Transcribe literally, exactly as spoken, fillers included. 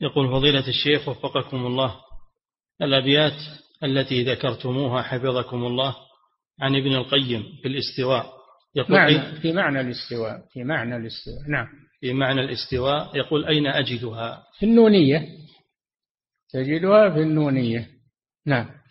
يقول فضيلة الشيخ وفقكم الله، الأبيات التي ذكرتموها حفظكم الله عن ابن القيم في الاستواء، يقول معنى في معنى الاستواء في معنى الاستواء نعم في معنى الاستواء، يقول أين أجدها؟ في النونية، تجدها في النونية. نعم.